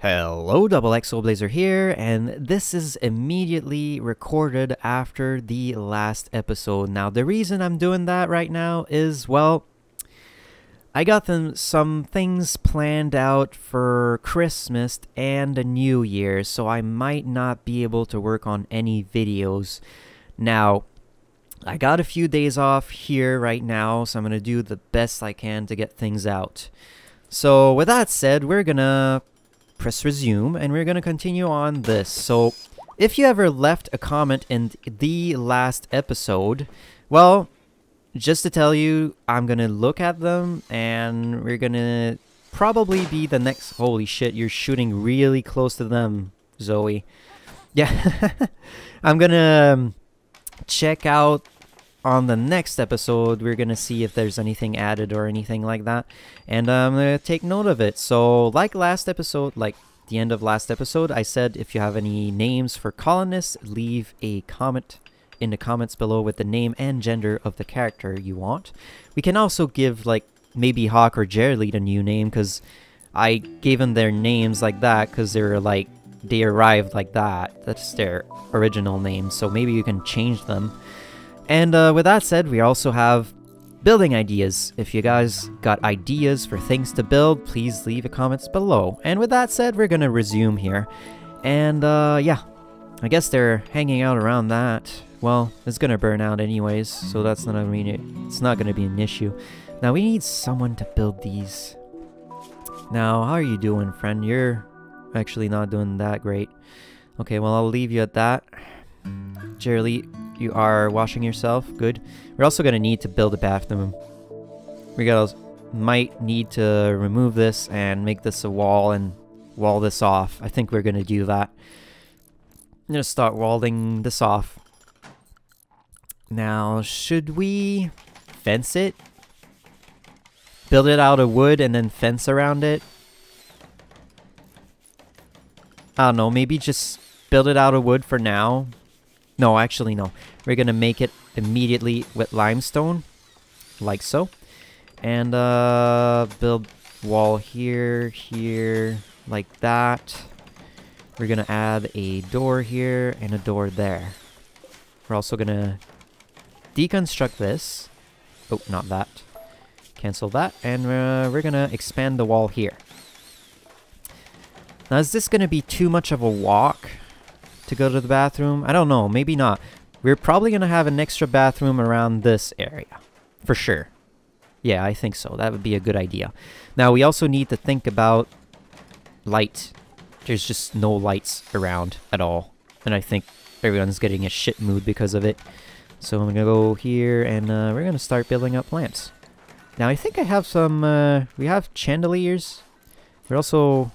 Hello, Double XOBlazer here, and this is immediately recorded after the last episode. Now, the reason I'm doing that right now is, well, I got some things planned out for Christmas and the New Year, so I might not be able to work on any videos. Now, I got a few days off here right now, so I'm going to do the best I can to get things out. So, with that said, we're going to press resume and we're going to continue on this. So if you ever left a comment in the last episode, well, just to tell you, I'm going to look at them and we're going to probably be the next... Holy shit, you're shooting really close to them, Zoe. Yeah. I'm going to check out on the next episode. We're going to see if there's anything added or anything like that. And I'm going to take note of it. So like last episode, like the end of last episode, I said if you have any names for colonists, leave a comment in the comments below with the name and gender of the character you want. We can also give like maybe Hawk or Jerlead a new name, because I gave them their names like that because they're like, they arrived like that. That's their original name. So maybe you can change them. And with that said, we also have building ideas. If you guys got ideas for things to build, please leave the comments below. And with that said, we're gonna resume here. And yeah, I guess they're hanging out around that. Well, it's gonna burn out anyways, so that's not, I mean, it's not gonna be an issue. Now we need someone to build these. Now, how are you doing, friend? You're actually not doing that great. Okay, well, I'll leave you at that. Jerlead, you are washing yourself. Good. We're also going to need to build a bathroom. We might need to remove this and make this a wall and wall this off. I think we're going to do that. I'm going to start walling this off. Now, should we fence it? Build it out of wood and then fence around it? I don't know. Maybe just build it out of wood for now. No, actually, no. We're going to make it immediately with limestone, like so. And build wall here, like that. We're going to add a door here and a door there. We're also going to deconstruct this. Oh, not that. Cancel that. And we're going to expand the wall here. Now, is this going to be too much of a walk to go to the bathroom? I don't know, maybe not. We're probably gonna have an extra bathroom around this area, for sure. Yeah, I think so. That would be a good idea. Now, we also need to think about light. There's just no lights around at all. And I think everyone's getting a shit mood because of it. So I'm gonna go here and we're gonna start building up lamps. Now, I think I have some, we have chandeliers. We also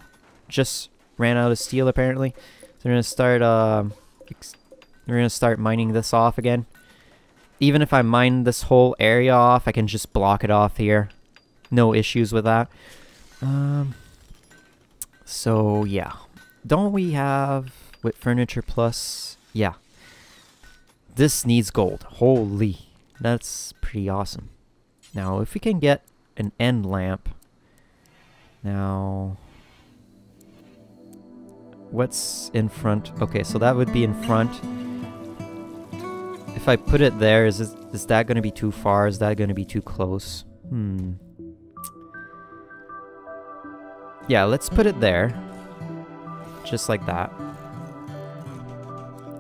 just ran out of steel apparently. We're gonna start. We're gonna start mining this off again. Even if I mine this whole area off, I can just block it off here. No issues with that. So yeah, don't we have with furniture plus? Yeah. This needs gold. Holy, that's pretty awesome. Now, if we can get an end lamp. Now, what's in front? Okay, so that would be in front. If I put it there, is that going to be too far? Is that going to be too close? Yeah, let's put it there. Just like that.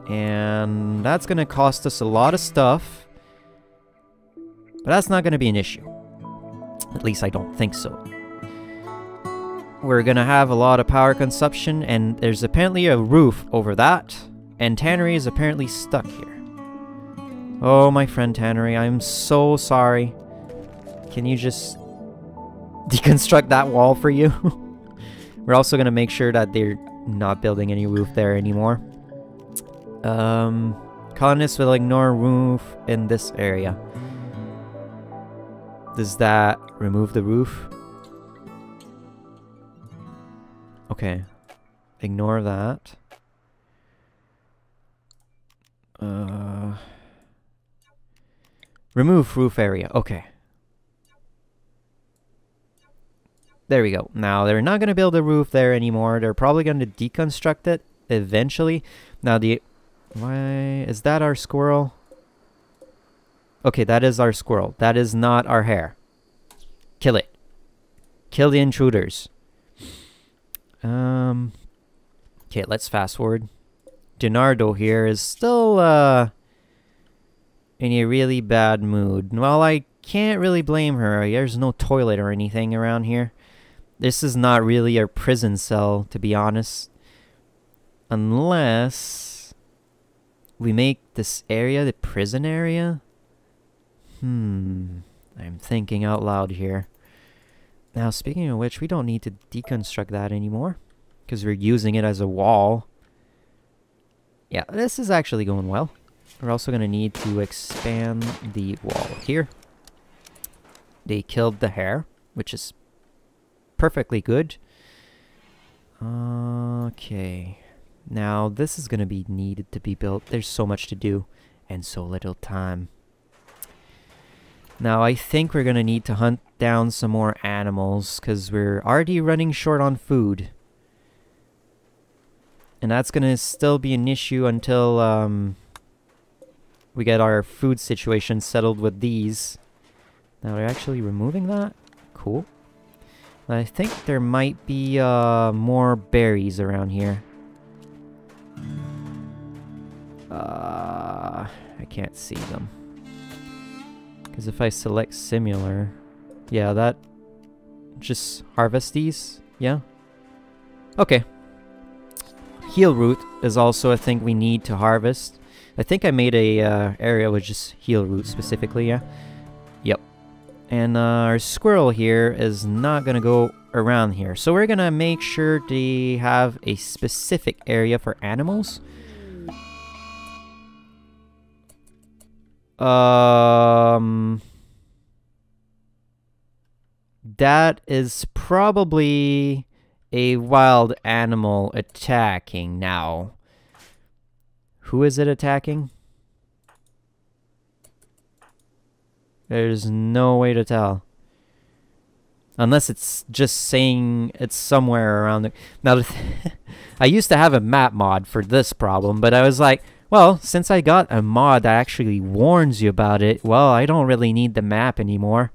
And that's going to cost us a lot of stuff. But that's not going to be an issue. At least I don't think so. We're gonna have a lot of power consumption, and there's apparently a roof over that, and Tannery is apparently stuck here. Oh, my friend Tannery, I'm so sorry. Can you just deconstruct that wall for you? We're also gonna make sure that they're not building any roof there anymore. Colonists will ignore roof in this area. Does that remove the roof? Okay, ignore that. Remove roof area, okay. There we go. Now they're not going to build a roof there anymore. They're probably going to deconstruct it eventually. Now why is that our squirrel? Okay, that is our squirrel. That is not our hare. Kill it. Kill the intruders. Okay, let's fast forward. Gennardo here is still in a really bad mood. Well, I can't really blame her. There's no toilet or anything around here. This is not really a prison cell, to be honest. Unless we make this area the prison area? I'm thinking out loud here. Now, speaking of which, we don't need to deconstruct that anymore, because we're using it as a wall. Yeah, this is actually going well. We're also going to need to expand the wall here. They killed the hare, which is perfectly good. Okay. Now, this is going to be needed to be built. There's so much to do and so little time. Now, I think we're going to need to hunt down some more animals, because we're already running short on food. And that's going to still be an issue until we get our food situation settled with these. Now, they're actually removing that? Cool. I think there might be more berries around here. I can't see them. Because if I select similar... Yeah, that... Just harvest these? Yeah? Okay. Heel root is also a thing we need to harvest. I think I made a area with just heel root specifically, yeah? Yep. And our squirrel here is not gonna go around here. So we're gonna make sure they have a specific area for animals. That is probably a wild animal attacking now. Who is it attacking? There's no way to tell. Unless it's just saying it's somewhere around the... Now, I used to have a map mod for this problem, but I was like, well, since I got a mod that actually warns you about it, well, I don't really need the map anymore.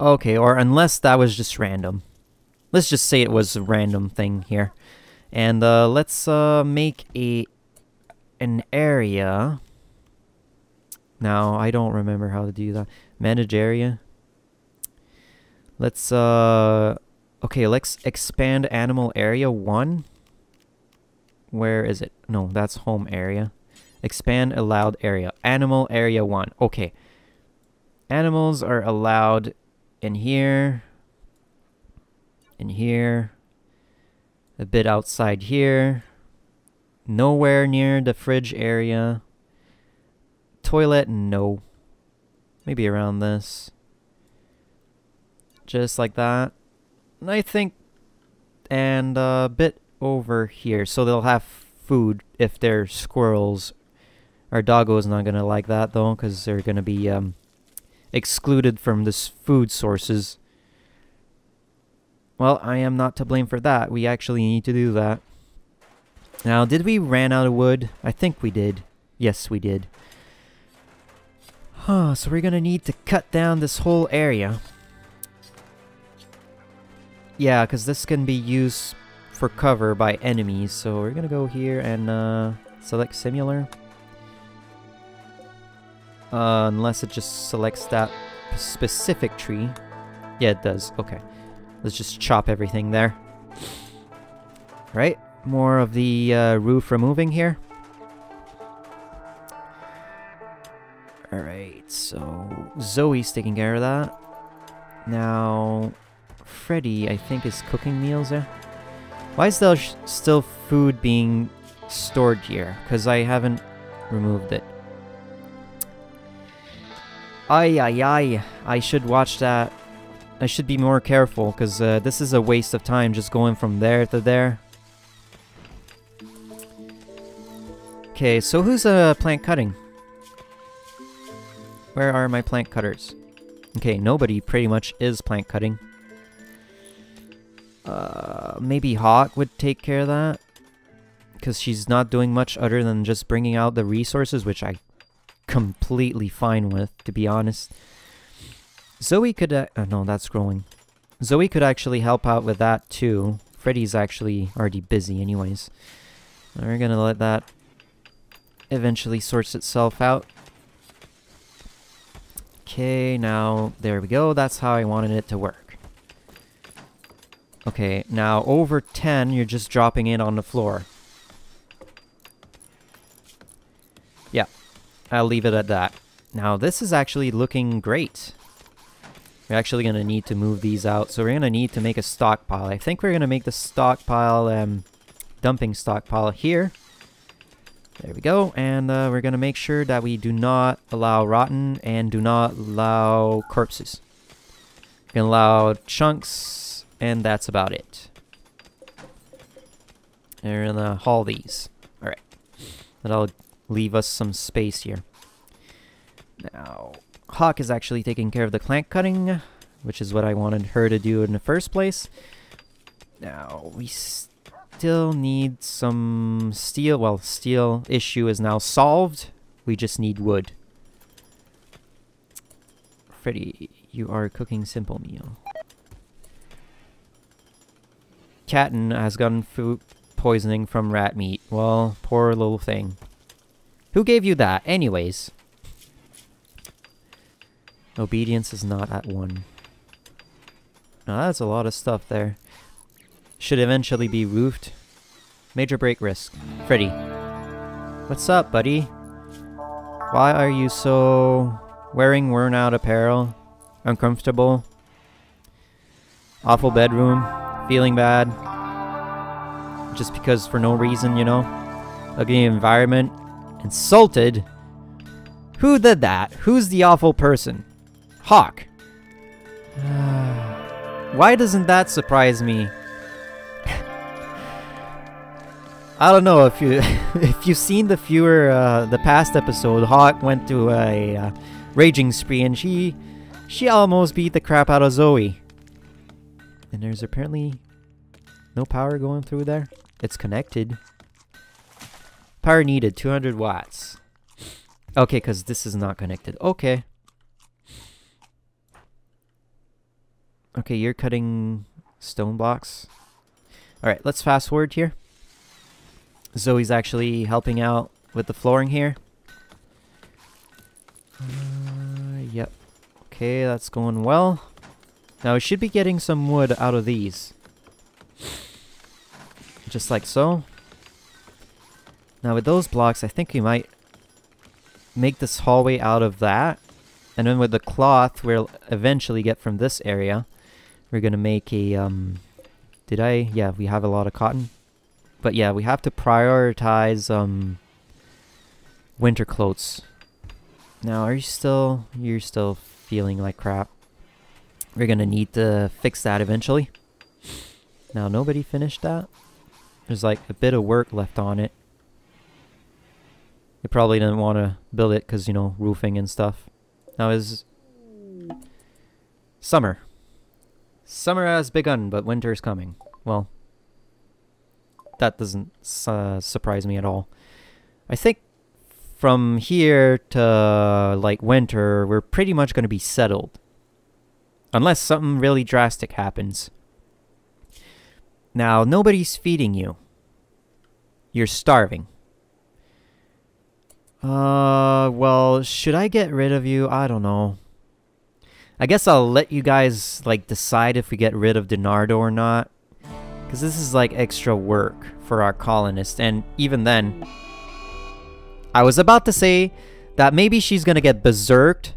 Okay, or unless that was just random. Let's just say it was a random thing here. And let's make an area. Now, I don't remember how to do that. Manage area. Let's, okay, let's expand animal area 1. Where is it? No, that's home area. Expand allowed area. Animal area 1. Okay. Animals are allowed in here. In here. A bit outside here. Nowhere near the fridge area. Toilet, no. Maybe around this. Just like that. And I think... And a bit... over here, so they'll have food if they're squirrels. Our doggo is not gonna like that though, because they're gonna be excluded from this food sources. Well, I am not to blame for that. We actually need to do that. Now, did we ran out of wood? I think we did. Yes, we did. Huh, so we're gonna need to cut down this whole area. Yeah, because this can be used for cover by enemies, so we're gonna go here and select similar, unless it just selects that specific tree. Yeah, it does. Okay, let's just chop everything there. Right, more of the roof removing here. All right, so Zoe's taking care of that. Now Freddy, I think, is cooking meals there. Why is there still food being stored here? Because I haven't removed it. Ay, ay, ay. I should watch that. I should be more careful, because this is a waste of time just going from there to there. Okay, so who's plant cutting? Where are my plant cutters? Okay, nobody pretty much is plant cutting. Maybe Hawk would take care of that, because she's not doing much other than just bringing out the resources, which I completely fine with, to be honest. Zoe could... oh no, that's growing. Zoe could actually help out with that too. Freddy's actually already busy anyways. We're gonna let that eventually sorts itself out. Okay, now there we go. That's how I wanted it to work. Okay, now over 10, you're just dropping in on the floor. Yeah, I'll leave it at that. Now this is actually looking great. We're actually going to need to move these out, so we're going to need to make a stockpile. I think we're going to make the stockpile, dumping stockpile here. There we go, and we're going to make sure that we do not allow rotten and do not allow corpses. We're going to allow chunks, and that's about it. And we're going to haul these. Alright, that'll leave us some space here. Now... Hawk is actually taking care of the plant cutting, which is what I wanted her to do in the first place. Now, we still need some steel. Well, steel issue is now solved. We just need wood. Freddy, you are cooking simple meal. Catton has gotten food poisoning from rat meat. Well, poor little thing. Who gave you that? Anyways... Obedience is not at 1. Now that's a lot of stuff there. Should eventually be roofed. Major break risk. Freddy. What's up, buddy? Why are you so... wearing worn-out apparel? Uncomfortable? Awful bedroom? Feeling bad? Just because for no reason, you know? Ugly environment? Insulted? Who did that? Who's the awful person? Hawk. Why doesn't that surprise me? I don't know if you if you've seen the past episode. Hawk went to a raging spree, and she almost beat the crap out of Zoe. And there's apparently no power going through there. It's connected. Power needed 200 watts. Okay, because this is not connected. Okay. Okay, you're cutting stone blocks. Alright, let's fast forward here. Zoe's actually helping out with the flooring here. Yep. Okay, that's going well. Now we should be getting some wood out of these. Just like so. Now with those blocks, I think we might... make this hallway out of that, and then with the cloth we'll eventually get from this area. We're gonna make a yeah, we have a lot of cotton, but yeah, we have to prioritize winter clothes. Now are you still, you're still feeling like crap? We're gonna need to fix that eventually. Now nobody finished that. There's like a bit of work left on it. They probably didn't want to build it because, you know, roofing and stuff. Now is... summer. Summer has begun, but winter is coming. Well, that doesn't surprise me at all. I think from here to, like, winter, we're pretty much going to be settled. Unless something really drastic happens. Now, nobody's feeding you. You're starving. Well, should I get rid of you? I don't know. I guess I'll let you guys, like, decide if we get rid of Donardo or not. Because this is, like, extra work for our colonists. And even then, I was about to say that maybe she's going to get berserked.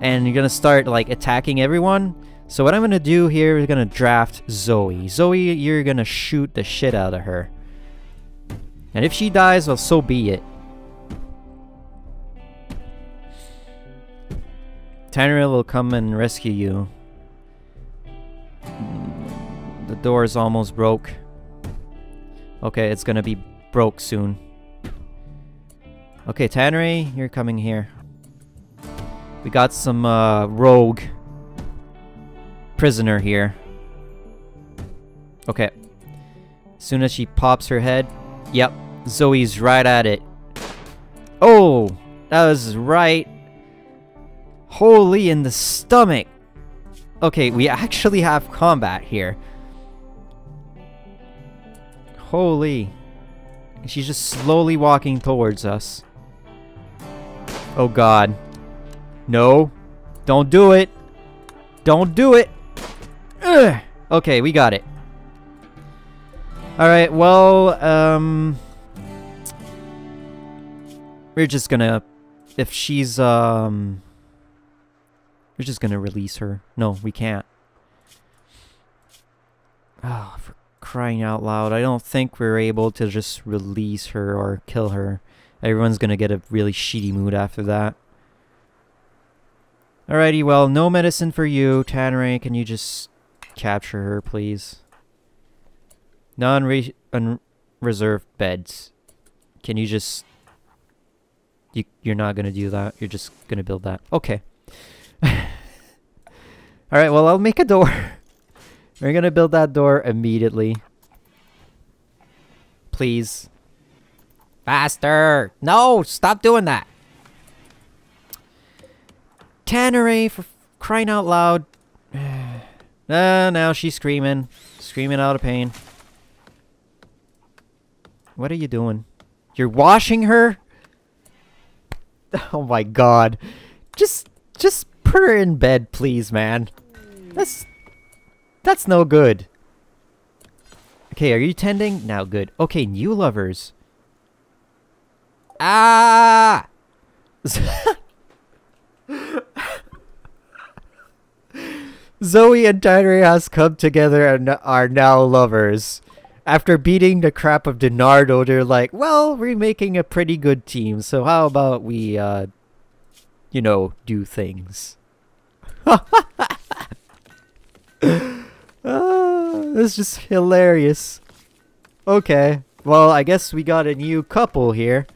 And you're going to start, like, attacking everyone. So what I'm going to do here is going to draft Zoe. Zoe, you're going to shoot the shit out of her. And if she dies, well, so be it. Tannery will come and rescue you. The door is almost broke. Okay, it's gonna be broke soon. Okay, Tannery, you're coming here. We got some rogue prisoner here. Okay. As soon as she pops her head, yep, Zoe's right at it. Oh, that was right. Holy in the stomach. Okay, we actually have combat here. Holy. She's just slowly walking towards us. Oh god. No. Don't do it. Don't do it. Ugh. Okay, we got it. Alright, well, we're just gonna... If she's, we're just gonna release her. No, we can't. Oh, for crying out loud. I don't think we're able to just release her or kill her. Everyone's gonna get a really shitty mood after that. Alrighty, well, no medicine for you, Tanray. Can you just capture her, please? Non-reserved beds. Can you just... You're not gonna do that. You're just gonna build that. Okay. Alright, well, I'll make a door. We're gonna build that door immediately. Please. Faster! No! Stop doing that! Tanray, for crying out loud. Now she's screaming. Screaming out of pain. What are you doing? You're washing her? Oh my god. Just put her in bed, please, man. That's no good. Okay, are you tending? Now good. Okay, new lovers. Ah! Zoe and Tanray come together and are now lovers. After beating the crap of Dinardo, they're like, well, we're making a pretty good team, so how about we, you know, do things. This is just hilarious. Okay, well, I guess we got a new couple here.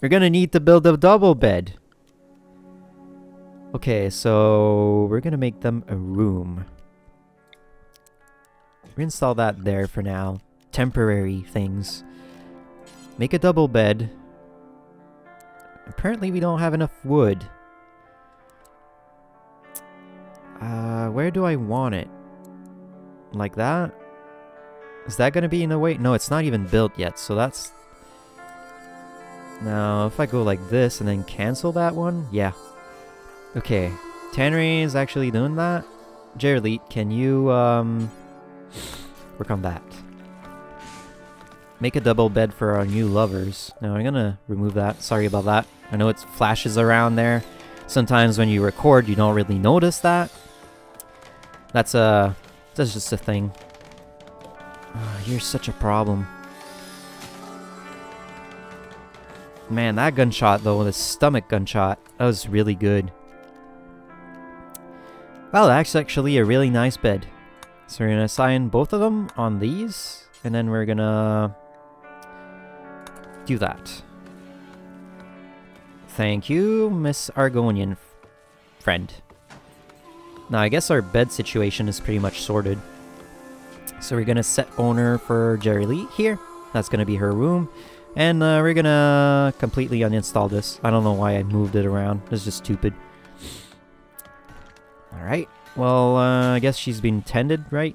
We're gonna need to build a double bed. Okay, so we're gonna make them a room. We're gonna install that there for now. Temporary things. Make a double bed. Apparently we don't have enough wood. Where do I want it? Like that? Is that gonna be in the way? No, it's not even built yet, so that's... Now, if I go like this and then cancel that one? Yeah. Okay, Tanray is actually doing that. Jerleet, can you, work on that. Make a double bed for our new lovers. Now, I'm gonna remove that. Sorry about that. I know it flashes around there. Sometimes when you record, you don't really notice that. That's just a thing. Oh, you're such a problem. Man, that gunshot though, the stomach gunshot, that was really good. Well, that's actually a really nice bed. So we're gonna assign both of them on these, and then we're gonna do that. Thank you, Miss Argonian friend. Now I guess our bed situation is pretty much sorted. So we're gonna set owner for Jerleet here. That's gonna be her room. And we're gonna completely uninstall this. I don't know why I moved it around. It's just stupid. Alright. Well, I guess she's been tended, right?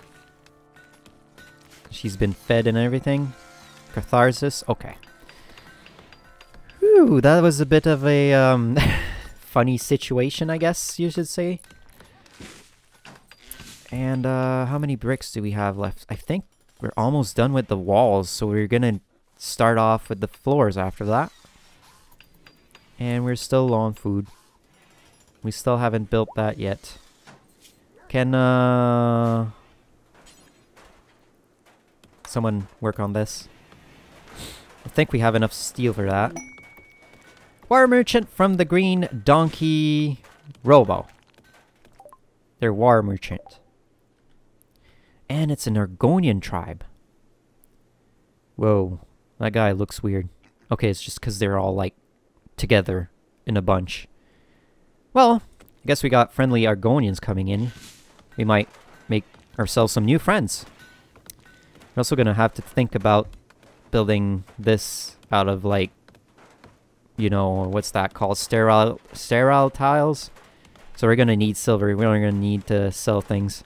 She's been fed and everything. Catharsis. Okay. Whew, that was a bit of a funny situation, I guess you should say. And how many bricks do we have left? I think we're almost done with the walls, so we're gonna... start off with the floors after that. And we're still low on food. We still haven't built that yet. Can someone work on this? I think we have enough steel for that. War merchant from the Green Donkey Robo. They're war merchant. And it's an Argonian tribe. Whoa. That guy looks weird. Okay, it's just because they're all, like, together in a bunch. Well, I guess we got friendly Argonians coming in. We might make ourselves some new friends. We're also gonna have to think about building this out of, like, you know, what's that called? Sterile tiles. So we're gonna need silver. We're gonna need to sell things.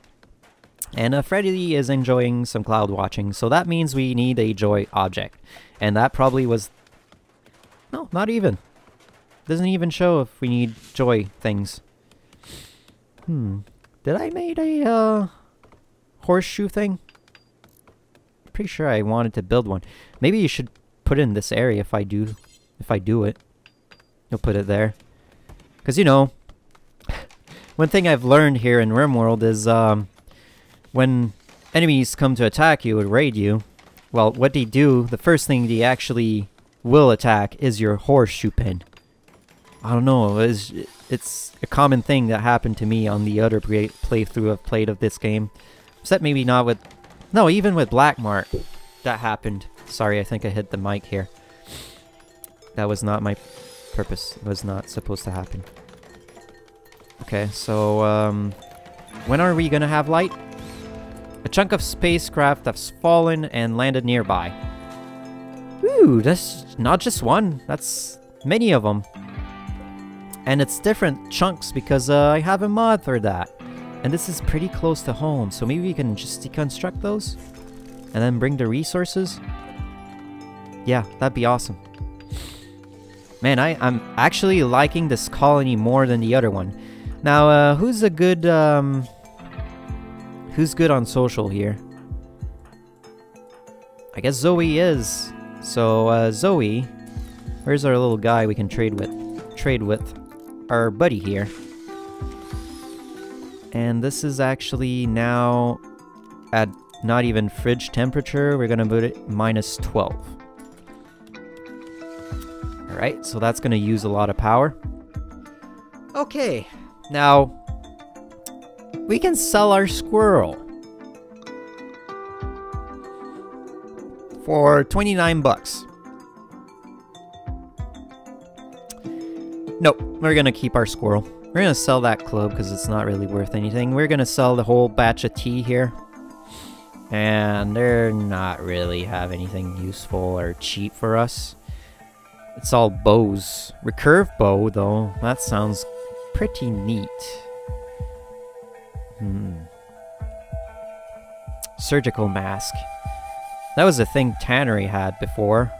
And Freddy is enjoying some cloud watching, so that means we need a joy object. And that probably was... No, not even. Doesn't even show if we need joy things. Did I make a horseshoe thing? Pretty sure I wanted to build one. Maybe you should put in this area if I do. If I do it, you'll put it there. Because, you know, one thing I've learned here in RimWorld is when enemies come to attack you or raid you, well, what they do, the first thing they actually will attack is your horseshoe pin. I don't know, it's a common thing that happened to me on the other playthrough I've played of this game. Except maybe not with... No, even with Black Mark, that happened. Sorry, I think I hit the mic here. That was not my purpose. It was not supposed to happen. Okay, so, when are we gonna have light? A chunk of spacecraft that's fallen and landed nearby. Ooh, that's not just one. That's many of them. And it's different chunks because I have a mod for that. And this is pretty close to home, so maybe we can just deconstruct those? And then bring the resources? Yeah, that'd be awesome. Man, I'm actually liking this colony more than the other one. Now, who's a good, who's good on social here? I guess Zoe is. So, Zoe, where's our little guy we can trade with? Our buddy here. And this is actually now at not even fridge temperature. We're gonna put it minus 12. Right, so that's going to use a lot of power. Okay, now we can sell our squirrel for 29 bucks. Nope, we're going to keep our squirrel. We're going to sell that club because it's not really worth anything. We're going to sell the whole batch of tea here. And they're not really have anything useful or cheap for us. It's all bows. Recurve bow, though. That sounds pretty neat. Surgical mask. That was a thing Tannery had before.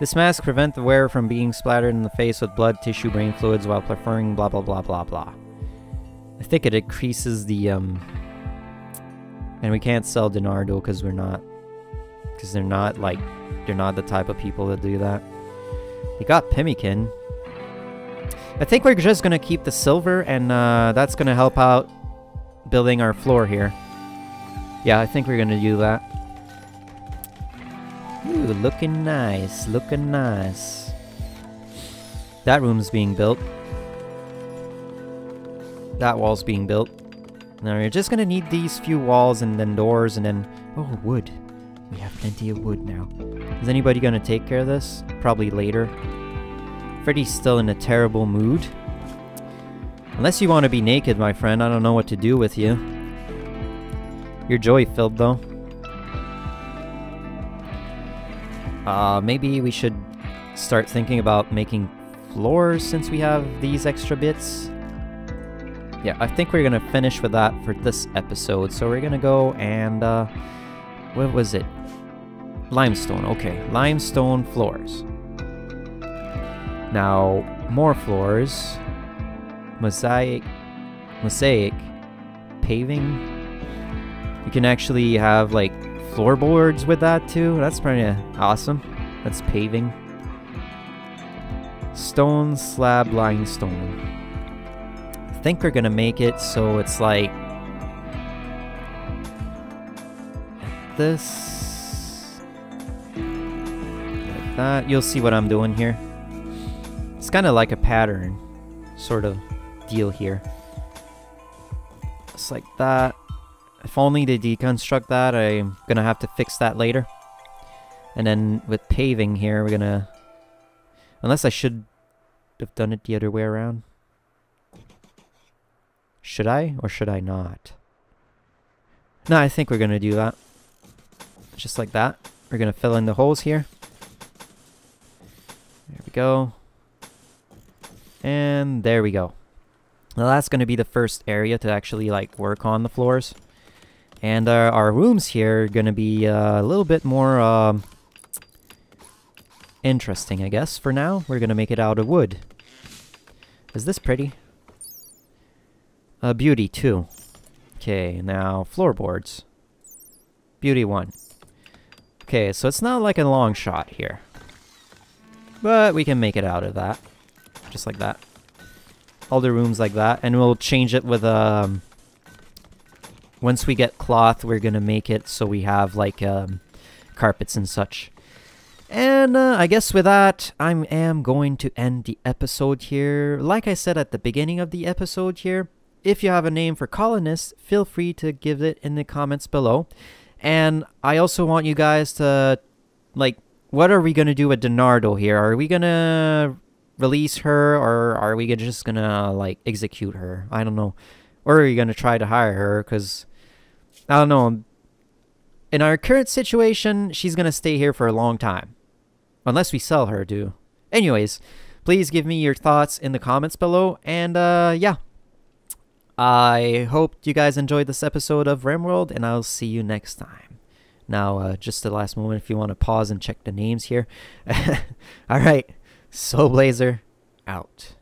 This mask prevents the wearer from being splattered in the face with blood, tissue, brain fluids while performing blah blah blah blah blah. I think it increases the, And we can't sell Donardo because we're not... Because they're not, like... They're not the type of people that do that. They got Pemmican. I think we're just gonna keep the silver, and that's gonna help out building our floor here. Yeah, I think we're gonna do that. Ooh, looking nice, looking nice. That room's being built. That wall's being built. Now we're just gonna need these few walls and then doors and then... Oh, wood. We have plenty of wood now. Is anybody gonna take care of this? Probably later. Freddy's still in a terrible mood. Unless you want to be naked, my friend, I don't know what to do with you. Your joy filled, though. Maybe we should start thinking about making floors since we have these extra bits. Yeah, I think we're gonna finish with that for this episode. So we're gonna go and, what was it? Limestone, okay. Limestone floors. Now, more floors. Mosaic. Paving. You can actually have, like, floorboards with that, too. That's pretty awesome. That's paving. Stone slab limestone. I think we're gonna make it so it's, like... this like that. You'll see what I'm doing here. It's kind of like a pattern sort of deal here. It's like that. If only they deconstruct that. I'm gonna have to fix that later. And then with paving here, we're gonna... Unless I should have done it the other way around. Should I or should I not? No, I think we're going to do that. Just like that. We're going to fill in the holes here. There we go. And there we go. Now that's going to be the first area to actually like work on the floors. And our rooms here are going to be a little bit more interesting, I guess. For now, we're going to make it out of wood. Is this pretty? Beauty 2. Okay, now floorboards. Beauty 1. Okay, so it's not like a long shot here. But we can make it out of that. Just like that. All the rooms like that. And we'll change it with a... Once we get cloth, we're going to make it so we have, like, carpets and such. And I guess with that, I am going to end the episode here. Like I said at the beginning of the episode here, if you have a name for colonists, feel free to give it in the comments below. And I also want you guys to, like, what are we going to do with Donardo here? Are we going to release her, or are we just going to, like, execute her? I don't know. Or are you going to try to hire her? Because, I don't know. In our current situation, she's going to stay here for a long time. Unless we sell her, too. Anyways, please give me your thoughts in the comments below. And, yeah. I hope you guys enjoyed this episode of RimWorld, and I'll see you next time. Now, just the last moment, if you want to pause and check the names here. Alright, XOBlazer, out.